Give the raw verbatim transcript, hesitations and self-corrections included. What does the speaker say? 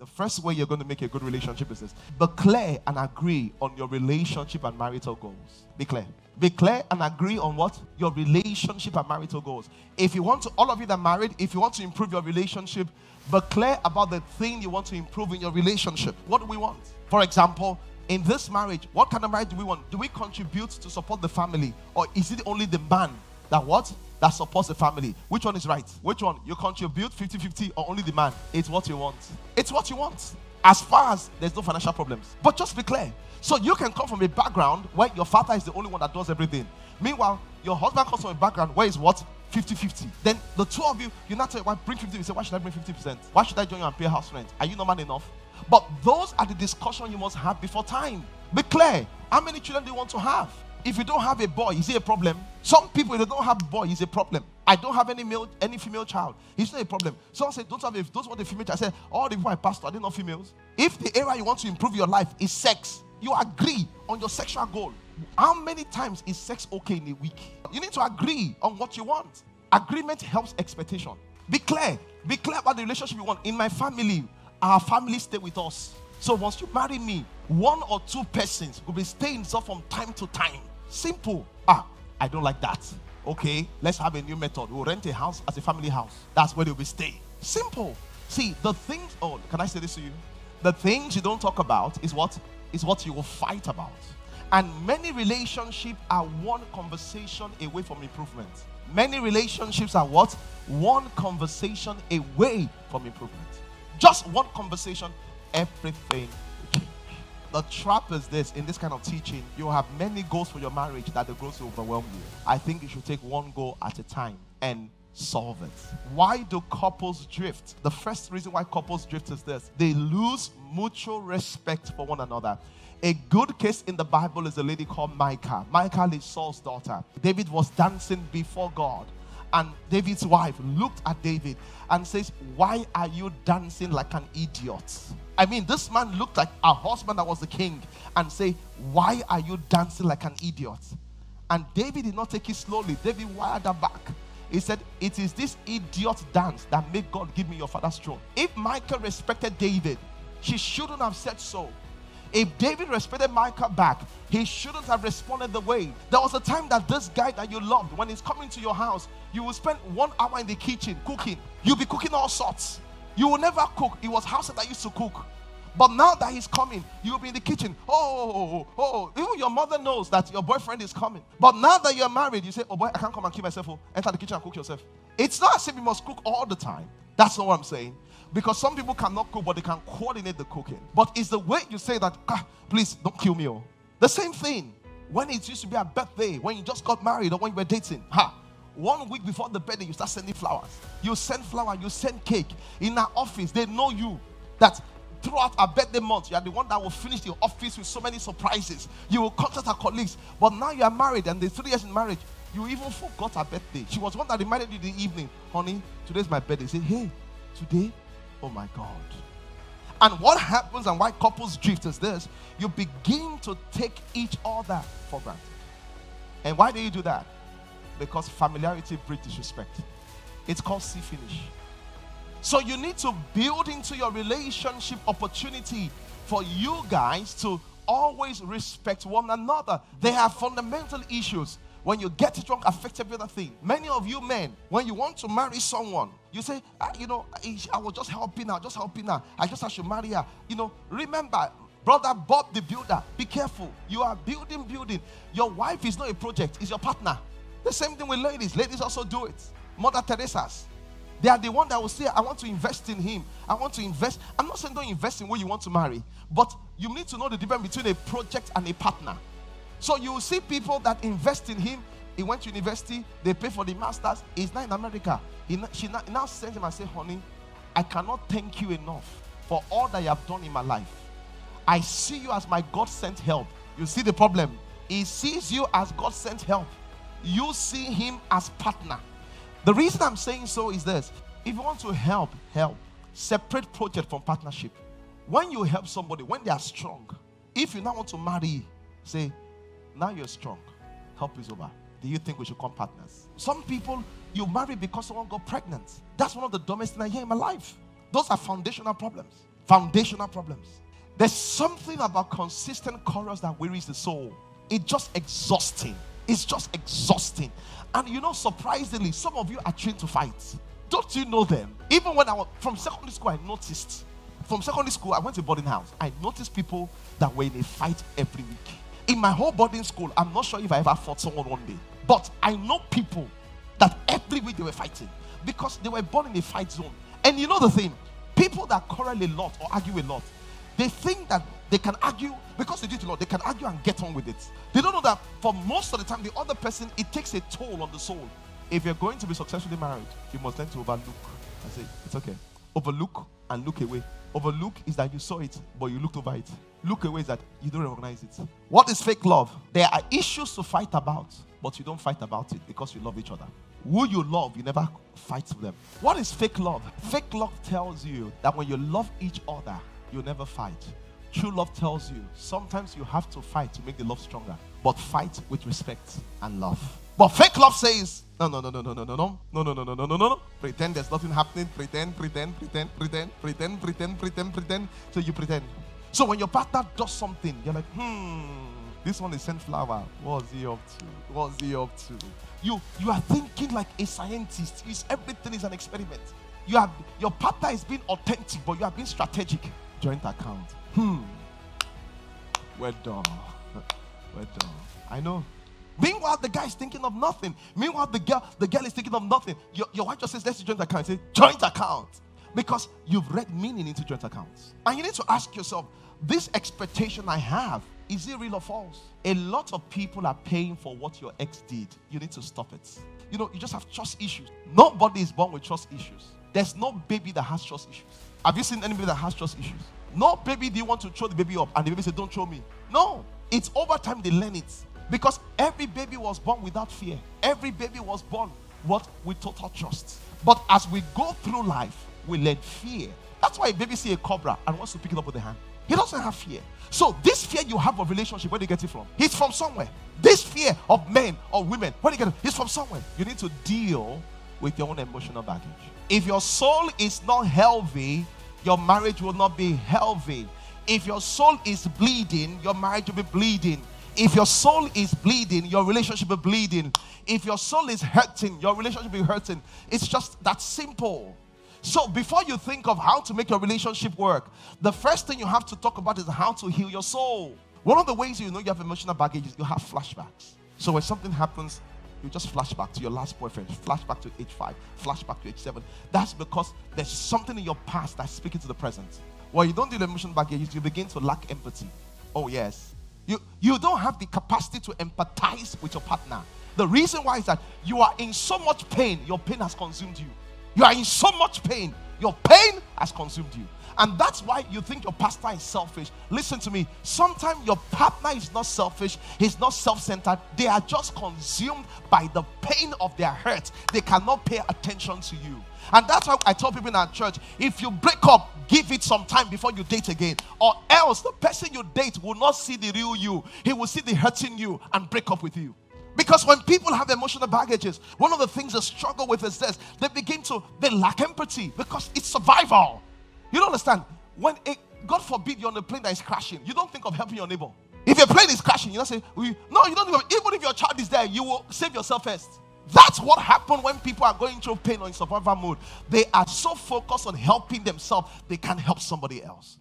The first way you're going to make a good relationship is this. Declare and agree on your relationship and marital goals. Be clear. Declare and agree on what? Your relationship and marital goals. If you want to, all of you that are married, if you want to improve your relationship, declare about the thing you want to improve in your relationship. What do we want? For example, in this marriage, what kind of marriage do we want? Do we contribute to support the family? Or is it only the man that what? That supports the family? Which one is right? Which one? You contribute fifty fifty or only the man? It's what you want. It's what you want. As far as there's no financial problems. But just be clear. So you can come from a background where your father is the only one that does everything. Meanwhile, your husband comes from a background where it's what? fifty fifty. Then the two of you, you're not saying, why bring fifty percent? You say, why should I bring fifty percent? Why should I join you and pay house rent? Are you normal enough? But those are the discussions you must have before time. Be clear. How many children do you want to have? If you don't have a boy, is it a problem? Some people, if they don't have a boy, it's a problem. I don't have any male, any female child. It's not a problem. Someone said, don't have a, don't want a female child. I said, all the people I pastor, are they not females? If the area you want to improve your life is sex, you agree on your sexual goal. How many times is sex okay in a week? You need to agree on what you want. Agreement helps expectation. Be clear. Be clear about the relationship you want. In my family, our family stay with us. So once you marry me, one or two persons will be staying so from time to time. Simple. Ah, I don't like that. Okay, let's have a new method. We'll rent a house as a family house. That's where they'll be staying. Simple. See, the things, oh, can I say this to you? The things you don't talk about is what is what you will fight about. And many relationships are one conversation away from improvement. Many relationships are what? One conversation away from improvement. Just one conversation, everything. The trap is this, in this kind of teaching, you have many goals for your marriage that the goals will overwhelm you. I think you should take one goal at a time and solve it. Why do couples drift? The first reason why couples drift is this. They lose mutual respect for one another. A good case in the Bible is a lady called Michal. Michal is Saul's daughter. David was dancing before God. And David's wife looked at David and says, why are you dancing like an idiot? I mean, this man looked like a husband that was the king and say, why are you dancing like an idiot? And David did not take it slowly. David wired her back. He said, it is this idiot dance that made God give me your father's throne. If Michal respected David, she shouldn't have said so. If David respected Michal back, he shouldn't have responded the way. There was a time that this guy that you loved, when he's coming to your house, you will spend one hour in the kitchen cooking. You'll be cooking all sorts. You will never cook. It was Hausa that used to cook. But now that he's coming, you'll be in the kitchen. Oh, oh, oh. Even your mother knows that your boyfriend is coming. But now that you're married, you say, oh boy, I can't come and kill myself. Oh, enter the kitchen and cook yourself. It's not as if you must cook all the time. That's not what I'm saying. Because some people cannot cook, but they can coordinate the cooking. But it's the way you say that, ah, please don't kill me. Oh. The same thing when it used to be a birthday, when you just got married or when you were dating. Ha! One week before the birthday, you start sending flowers. You send flower, you send cake. In our office, they know you. That throughout our birthday month, you are the one that will finish your office with so many surprises. You will contact our colleagues. But now you are married and the three years in marriage, you even forgot her birthday. She was one that reminded you in the evening, honey, today's my birthday. Say, hey, today. Oh my God. And what happens and why couples drift is this. You begin to take each other for granted. And why do you do that? Because familiarity breeds disrespect. It's called see finish. So you need to build into your relationship opportunity for you guys to always respect one another. They have fundamental issues. When you get it wrong, affect every other thing. Many of you men, when you want to marry someone, you say, ah, you know, I was just helping her, just helping her. I just I should marry her. You know, remember, brother Bob the builder, be careful. You are building, building. Your wife is not a project, it's your partner. The same thing with ladies. Ladies also do it. Mother Teresa's. They are the one that will say, I want to invest in him. I want to invest. I'm not saying don't invest in who you want to marry. But you need to know the difference between a project and a partner. So you will see people that invest in him. He went to university. They pay for the masters. He's not in America. He not, she not, now sends him and says, honey, I cannot thank you enough for all that you have done in my life. I see you as my God-sent help. You see the problem? He sees you as God-sent help. You see him as partner. The reason I'm saying so is this. If you want to help, help. Separate project from partnership. When you help somebody, when they are strong, if you now want to marry, say, now you're strong. Help is over. Do you think we should become partners? Some people, you marry because someone got pregnant. That's one of the dumbest things I hear in my life. Those are foundational problems. Foundational problems. There's something about consistent chorus that wearies the soul. It's just exhausting. It's just exhausting. And you know, surprisingly, some of you are trained to fight. Don't you know them? Even when I was from secondary school, I noticed. From secondary school, I went to boarding house. I noticed people that were in a fight every week. In my whole boarding school, I'm not sure if I ever fought someone one day. But I know people that every week they were fighting because they were born in a fight zone. And you know the thing, people that quarrel a lot or argue a lot, they think that they can argue, because they do it a lot, they can argue and get on with it. They don't know that for most of the time, the other person, it takes a toll on the soul. If you're going to be successfully married, you must learn to overlook. I say, it's okay. Overlook and look away. Overlook is that you saw it, but you looked over it. Look away is that you don't recognize it. What is fake love? There are issues to fight about, but you don't fight about it because you love each other. Who you love, you never fight with them. What is fake love? Fake love tells you that when you love each other, you never fight. True love tells you sometimes you have to fight to make the love stronger, but fight with respect and love. But fake love says, no, no, no, no, no, no, no, no, no, no, no, no, no, no, no. Pretend there's nothing happening. Pretend, pretend, pretend, pretend, pretend, pretend, pretend, pretend. So you pretend. So when your partner does something, you're like, hmm, this one is sent flower. What's he up to? What's he up to? You you are thinking like a scientist. It's, everything is an experiment. You have your partner is being authentic, but you are being strategic. Joint account. Hmm. We're done. We're done. I know. Meanwhile, the guy is thinking of nothing. Meanwhile, the girl, the girl is thinking of nothing. Your, your wife just says, let's do joint account. Say, joint account. Because you've read meaning into joint accounts. And you need to ask yourself, this expectation I have, is it real or false? A lot of people are paying for what your ex did. You need to stop it. You know, you just have trust issues. Nobody is born with trust issues. There's no baby that has trust issues. Have you seen anybody that has trust issues? No baby, do you want to throw the baby up? And the baby said, don't throw me. No. It's over time they learn it. Because every baby was born without fear. Every baby was born what? With total trust. But as we go through life, we learn fear. That's why a baby sees a cobra and wants to pick it up with the hand. He doesn't have fear. So this fear you have of relationship, where do you get it from? It's from somewhere. This fear of men or women, where do you get it? It's from somewhere. You need to deal with your own emotional baggage. If your soul is not healthy, your marriage will not be healthy. If your soul is bleeding, your marriage will be bleeding. If your soul is bleeding, your relationship will be bleeding. If your soul is hurting, your relationship will be hurting. It's just that simple. So before you think of how to make your relationship work, the first thing you have to talk about is how to heal your soul. One of the ways you know you have emotional baggage is you have flashbacks. So when something happens, you just flashback to your last boyfriend, flashback to age five, flashback to age seven. That's because there's something in your past that's speaking to the present. Well, you don't do the emotional baggage, you begin to lack empathy. Oh, yes. You, you don't have the capacity to empathize with your partner. The reason why is that you are in so much pain, your pain has consumed you. You are in so much pain, your pain has consumed you. And that's why you think your pastor is selfish. Listen to me. Sometimes your partner is not selfish. He's not self-centered. They are just consumed by the pain of their hurt. They cannot pay attention to you. And that's why I tell people in our church, if you break up, give it some time before you date again. Or else the person you date will not see the real you. He will see the hurting you and break up with you. Because when people have emotional baggages, one of the things they struggle with is this. They begin to, they lack empathy because it's survival. You don't understand. When a, God forbid you're on a plane that is crashing, you don't think of helping your neighbor. If your plane is crashing, you don't say, no, you don't. Even if your child is there, you will save yourself first. That's what happens when people are going through pain or in survival mode. They are so focused on helping themselves, they can't help somebody else.